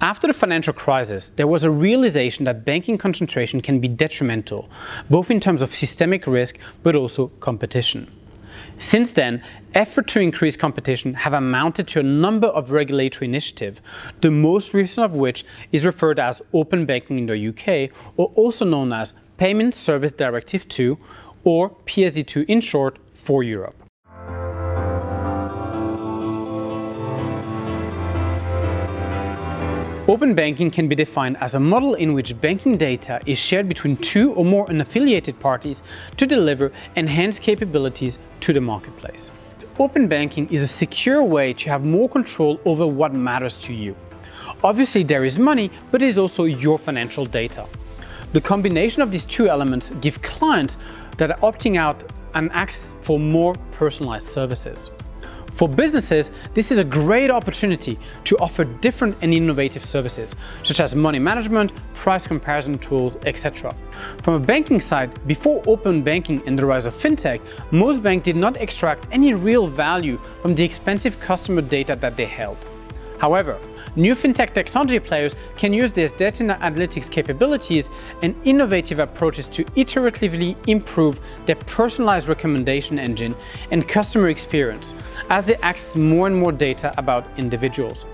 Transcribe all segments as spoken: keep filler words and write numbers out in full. After the financial crisis, there was a realization that banking concentration can be detrimental, both in terms of systemic risk, but also competition. Since then, efforts to increase competition have amounted to a number of regulatory initiatives, the most recent of which is referred as Open Banking in the U K, or also known as Payment Service Directive two, or P S D two in short, for Europe. Open banking can be defined as a model in which banking data is shared between two or more unaffiliated parties to deliver enhanced capabilities to the marketplace. Open banking is a secure way to have more control over what matters to you. Obviously, there is money, but it is also your financial data. The combination of these two elements give clients that are opting out and access for more personalized services. For businesses, this is a great opportunity to offer different and innovative services, such as money management, price comparison tools, et cetera. From a banking side, before open banking and the rise of fintech, most banks did not extract any real value from the expensive customer data that they held. However, new fintech technology players can use their data analytics capabilities and innovative approaches to iteratively improve their personalized recommendation engine and customer experience as they access more and more data about individuals.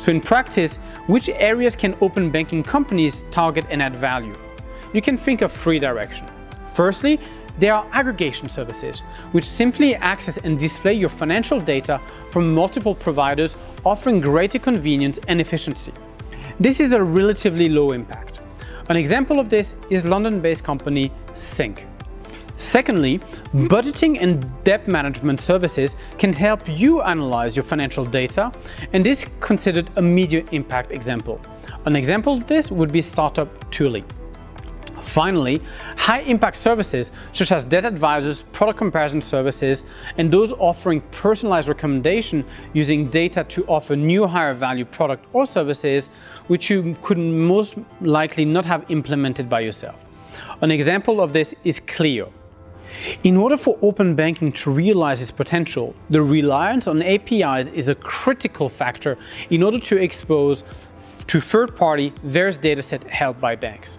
So in practice, which areas can open banking companies target and add value? You can think of three directions. Firstly, there are aggregation services, which simply access and display your financial data from multiple providers, offering greater convenience and efficiency. This is a relatively low impact. An example of this is London-based company Sync. Secondly, budgeting and debt management services can help you analyze your financial data, and this is considered a media impact example. An example of this would be startup Tuli. Finally, high-impact services such as debt advisors, product comparison services, and those offering personalized recommendation using data to offer new higher value product or services, which you could most likely not have implemented by yourself. An example of this is Clio. In order for open banking to realize its potential, the reliance on A P Is is a critical factor in order to expose to third-party various datasets held by banks.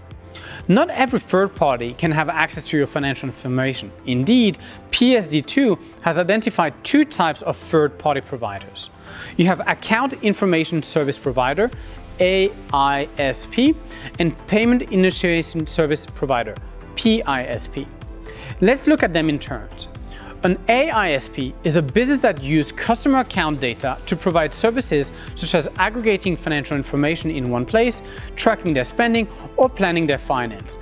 Not every third party can have access to your financial information. Indeed, P S D two has identified two types of third-party providers. You have Account Information Service Provider, A I S P, and Payment Initiation Service Provider, P I S P. Let's look at them in turns. An A I S P is a business that uses customer account data to provide services such as aggregating financial information in one place, tracking their spending, or planning their finance.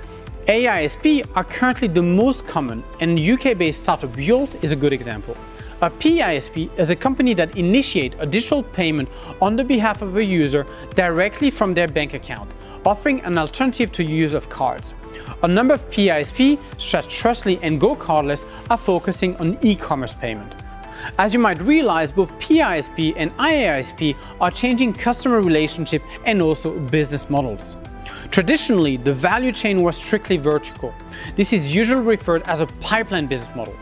A I S P are currently the most common, and U K-based startup Yolt is a good example. A P I S P is a company that initiates a digital payment on the behalf of a user directly from their bank account, offering an alternative to use of cards. A number of P I S P, such as Trustly and GoCardless, are focusing on e-commerce payment. As you might realize, both P I S P and A I S P are changing customer relationship and also business models. Traditionally, the value chain was strictly vertical. This is usually referred as a pipeline business model.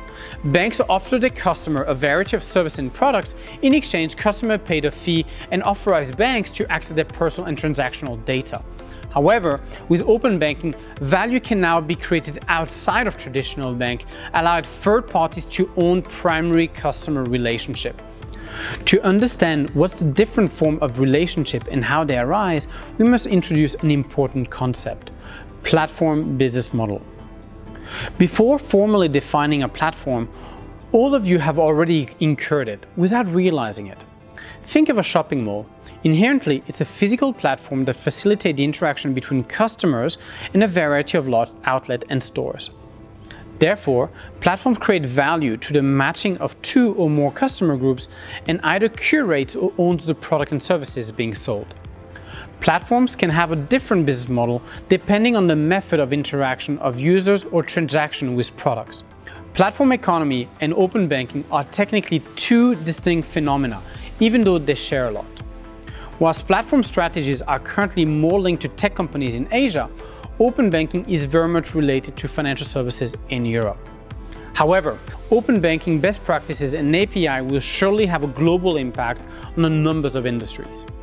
Banks offer their customer a variety of services and products. In exchange, customers paid a fee and authorized banks to access their personal and transactional data. However, with open banking, value can now be created outside of traditional bank, allowing third parties to own primary customer relationship. To understand what's the different form of relationship and how they arise, we must introduce an important concept: platform business model. Before formally defining a platform, all of you have already incurred it without realizing it. Think of a shopping mall. Inherently, it's a physical platform that facilitates the interaction between customers in a variety of outlets and stores. Therefore, platforms create value to the matching of two or more customer groups and either curates or owns the product and services being sold. Platforms can have a different business model depending on the method of interaction of users or transaction with products. Platform economy and open banking are technically two distinct phenomena, even though they share a lot. Whilst platform strategies are currently more linked to tech companies in Asia, open banking is very much related to financial services in Europe. However, open banking best practices and A P I will surely have a global impact on a number of industries.